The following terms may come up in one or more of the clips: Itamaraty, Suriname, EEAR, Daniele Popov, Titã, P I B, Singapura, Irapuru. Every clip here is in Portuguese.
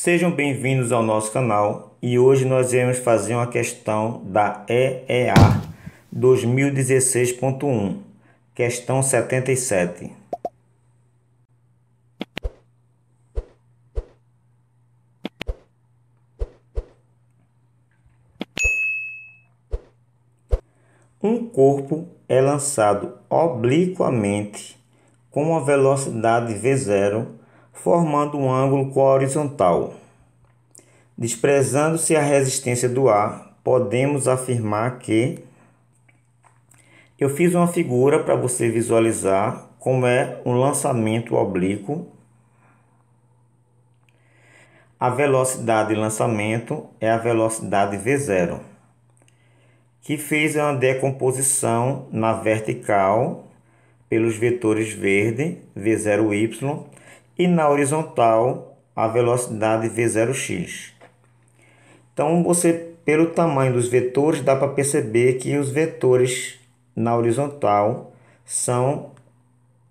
Sejam bem-vindos ao nosso canal e hoje nós iremos fazer uma questão da EEAR 2016.1, questão 77. Um corpo é lançado obliquamente com uma velocidade v0, formando um ângulo com a horizontal. Desprezando-se a resistência do ar, podemos afirmar que... Eu fiz uma figura para você visualizar como é um lançamento oblíquo. A velocidade de lançamento é a velocidade v0, que fez uma decomposição na vertical pelos vetores verde, v0y, e na horizontal a velocidade v0x. Então você, pelo tamanho dos vetores, dá para perceber que os vetores na horizontal são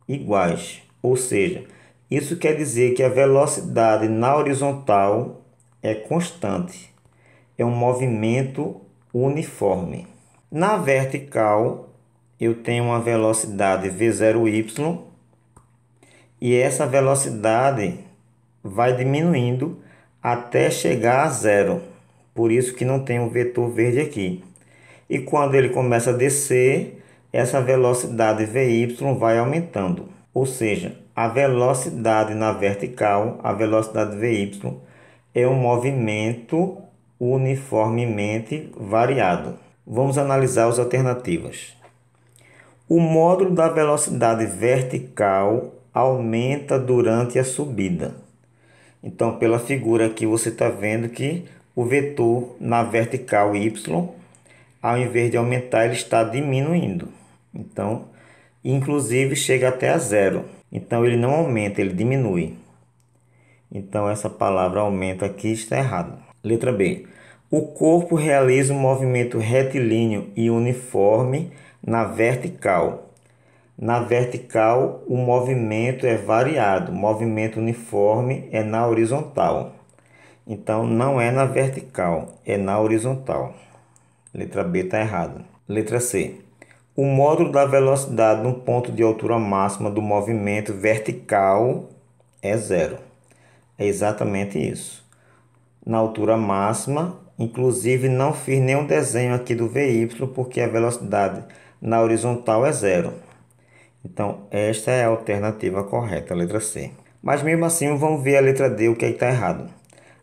iguais, ou seja, isso quer dizer que a velocidade na horizontal é constante, é um movimento uniforme. Na vertical eu tenho uma velocidade v0y, e essa velocidade vai diminuindo até chegar a zero. Por isso que não tem um vetor verde aqui. E quando ele começa a descer, essa velocidade Vy vai aumentando. Ou seja, a velocidade na vertical, a velocidade Vy, é um movimento uniformemente variado. Vamos analisar as alternativas. O módulo da velocidade vertical aumenta durante a subida. Então, pela figura aqui, você está vendo que o vetor na vertical y, ao invés de aumentar, ele está diminuindo. Então, inclusive, chega até a zero. Então, ele não aumenta, ele diminui. Então, essa palavra aumenta aqui está errada. Letra B. O corpo realiza um movimento retilíneo e uniforme na vertical. Na vertical, o movimento é variado, o movimento uniforme é na horizontal. Então, não é na vertical, é na horizontal. Letra B está errada. Letra C. O módulo da velocidade no ponto de altura máxima do movimento vertical é zero. É exatamente isso. Na altura máxima, inclusive não fiz nenhum desenho aqui do VY, porque a velocidade na horizontal é zero. Então, esta é a alternativa correta, a letra C. Mas mesmo assim, vamos ver a letra D, o que é que está errado.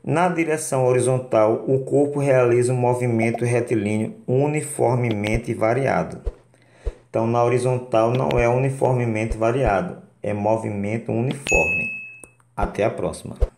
Na direção horizontal, o corpo realiza um movimento retilíneo uniformemente variado. Então, na horizontal não é uniformemente variado, é movimento uniforme. Até a próxima.